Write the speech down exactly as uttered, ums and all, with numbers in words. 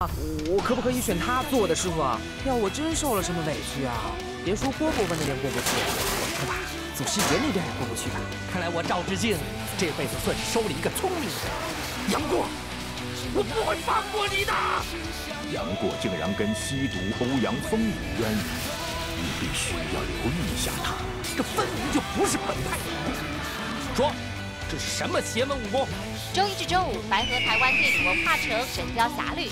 我可不可以选他做我的师傅啊？要我真受了什么委屈啊？别说郭伯文那边过不去，我恐怕祖师爷那边也过不去吧。看来我赵志敬这辈子算是收了一个聪明人。杨过，我不会放过你的。杨过竟然跟西毒欧阳锋有渊源，你必须要留意一下他。这分明就不是本派人。说。 这是什么邪门武功？周一至周五，白河台湾电影文化城神雕侠侣。